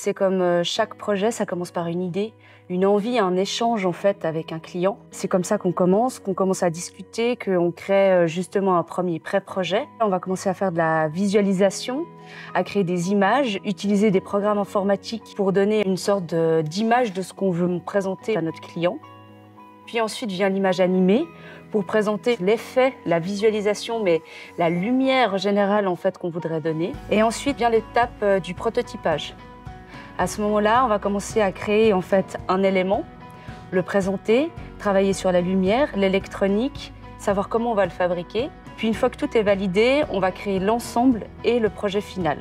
C'est comme chaque projet, ça commence par une idée, une envie, un échange en fait avec un client. C'est comme ça qu'on commence à discuter, qu'on crée justement un premier pré-projet. On va commencer à faire de la visualisation, à créer des images, utiliser des programmes informatiques pour donner une sorte d'image de ce qu'on veut présenter à notre client. Puis ensuite vient l'image animée pour présenter l'effet, la visualisation, mais la lumière générale en fait qu'on voudrait donner. Et ensuite vient l'étape du prototypage. À ce moment-là, on va commencer à créer en fait un élément, le présenter, travailler sur la lumière, l'électronique, savoir comment on va le fabriquer. Puis une fois que tout est validé, on va créer l'ensemble et le projet final.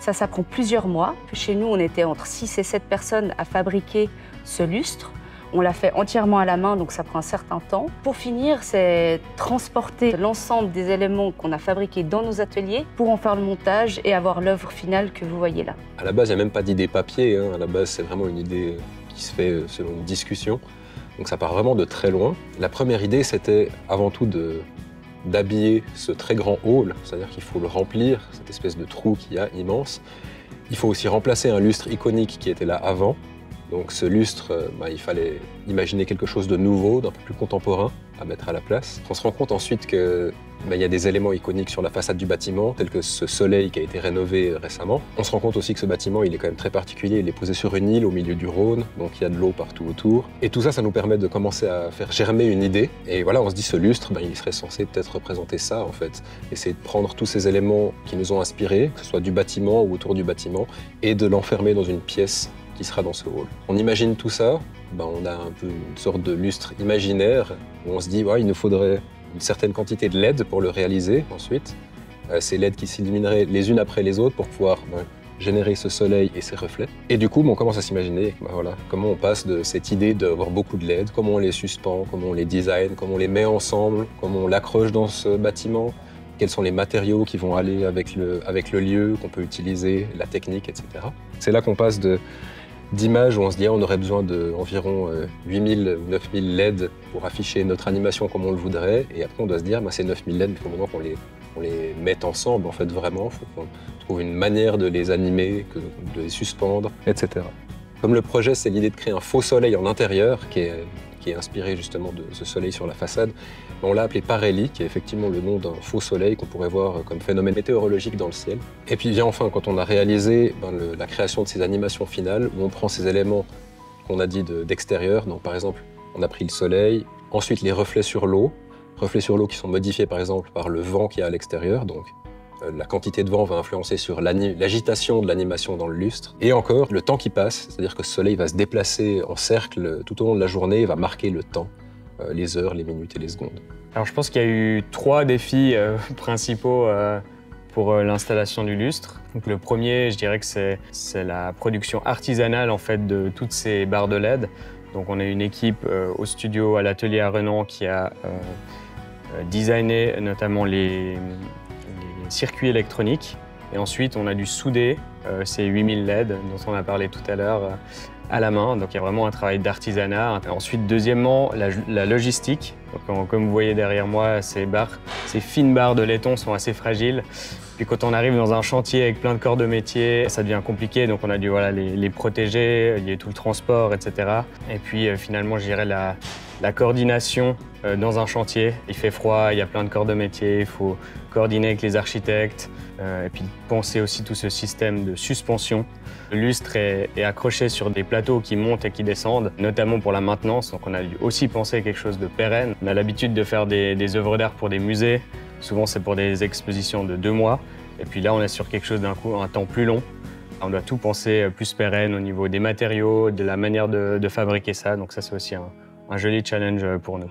Ça prend plusieurs mois. Chez nous, on était entre 6 et 7 personnes à fabriquer ce lustre. On l'a fait entièrement à la main, donc ça prend un certain temps. Pour finir, c'est transporter l'ensemble des éléments qu'on a fabriqués dans nos ateliers pour en faire le montage et avoir l'œuvre finale que vous voyez là. À la base, il n'y a même pas d'idée papier. À la base, c'est vraiment une idée qui se fait selon une discussion. Donc ça part vraiment de très loin. La première idée, c'était avant tout d'habiller ce très grand hall. C'est-à-dire qu'il faut le remplir, cette espèce de trou qu'il y a immense. Il faut aussi remplacer un lustre iconique qui était là avant. Donc ce lustre, il fallait imaginer quelque chose de nouveau, d'un peu plus contemporain à mettre à la place. On se rend compte ensuite qu'il y a des éléments iconiques sur la façade du bâtiment, tels que ce soleil qui a été rénové récemment. On se rend compte aussi que ce bâtiment, il est quand même très particulier. Il est posé sur une île au milieu du Rhône, donc il y a de l'eau partout autour. Et tout ça, ça nous permet de commencer à faire germer une idée. Et voilà, on se dit ce lustre, il serait censé peut-être représenter ça en fait. Essayer de prendre tous ces éléments qui nous ont inspirés, que ce soit du bâtiment ou autour du bâtiment, et de l'enfermer dans une pièce qui sera dans ce hall. On imagine tout ça, on a un peu une sorte de lustre imaginaire où on se dit il nous faudrait une certaine quantité de LED pour le réaliser ensuite. Ces LED qui s'illumineraient les unes après les autres pour pouvoir générer ce soleil et ses reflets. Et du coup, on commence à s'imaginer comment on passe de cette idée d'avoir beaucoup de LED, comment on les suspend, comment on les design, comment on les met ensemble, comment on l'accroche dans ce bâtiment, quels sont les matériaux qui vont aller avec le lieu qu'on peut utiliser, la technique, etc. C'est là qu'on passe d'images où on se dit on aurait besoin d'environ 8000 ou 9000 LED pour afficher notre animation comme on le voudrait. Et après, on doit se dire ces 9000 LED, il faut maintenant qu'on les mette ensemble, en fait, vraiment. Il faut qu'on trouve une manière de les animer, de les suspendre, etc. Comme le projet, c'est l'idée de créer un faux soleil en intérieur qui est inspiré justement de ce soleil sur la façade. On l'a appelé Parhélie, qui est effectivement le nom d'un faux soleil qu'on pourrait voir comme phénomène météorologique dans le ciel. Et puis vient enfin, quand on a réalisé la création de ces animations finales, où on prend ces éléments qu'on a dit d'extérieur, donc par exemple, on a pris le soleil, ensuite les reflets sur l'eau qui sont modifiés par exemple par le vent qu'il y a à l'extérieur, donc la quantité de vent va influencer sur l'agitation de l'animation dans le lustre. Et encore, le temps qui passe, c'est-à-dire que ce soleil va se déplacer en cercle tout au long de la journée et va marquer le temps, les heures, les minutes et les secondes. Alors je pense qu'il y a eu 3 défis principaux pour l'installation du lustre. Donc, le premier, je dirais que c'est la production artisanale en fait, de toutes ces barres de LED. Donc on a une équipe au studio, à l'atelier à Renan, qui a designé notamment les circuits électroniques. Et ensuite, on a dû souder ces 8000 LED dont on a parlé tout à l'heure à la main. Donc il y a vraiment un travail d'artisanat. Ensuite, deuxièmement, la logistique. Donc, comme vous voyez derrière moi, ces fines barres de laiton sont assez fragiles. Puis quand on arrive dans un chantier avec plein de corps de métier, ça devient compliqué. Donc on a dû les protéger, il y a tout le transport, etc. Et puis finalement, je dirais la coordination dans un chantier. Il fait froid, il y a plein de corps de métier, il faut coordonner avec les architectes. Et puis penser aussi tout ce système de suspension. Le lustre est accroché sur des plateaux qui montent et qui descendent, notamment pour la maintenance. Donc on a dû aussi penser à quelque chose de pérenne. On a l'habitude de faire des œuvres d'art pour des musées. Souvent, c'est pour des expositions de 2 mois. Et puis là, on est sur quelque chose un temps plus long. On doit tout penser plus pérenne au niveau des matériaux, de la manière de fabriquer ça. Donc ça, c'est aussi un joli challenge pour nous.